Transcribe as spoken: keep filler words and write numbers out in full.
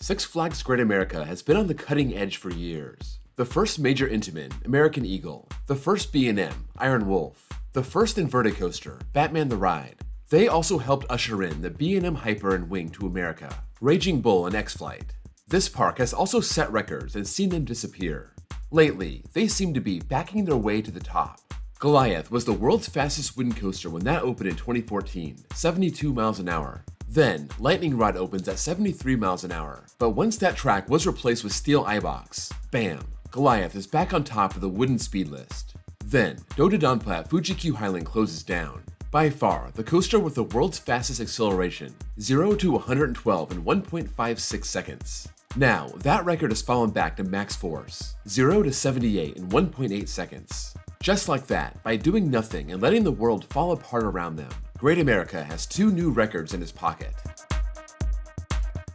Six Flags Great America has been on the cutting edge for years. The first major Intamin, American Eagle, the first B and M, Iron Wolf, the first inverted coaster, Batman the Ride. They also helped usher in the B and M Hyper and Wing to America, Raging Bull and X-Flight. This park has also set records and seen them disappear. Lately, they seem to be backing their way to the top. Goliath was the world's fastest wind coaster when that opened in twenty fourteen, seventy-two miles an hour. Then, Lightning Rod opens at seventy-three miles an hour. But once that track was replaced with steel I-box, bam, Goliath is back on top of the wooden speed list. Then, Dodonpa at Fuji-Q Highland closes down. By far, the coaster with the world's fastest acceleration, zero to one hundred twelve in one point five six seconds. Now, that record has fallen back to Maxx Force, zero to seventy-eight in one point eight seconds. Just like that, by doing nothing and letting the world fall apart around them, Great America has two new records in his pocket.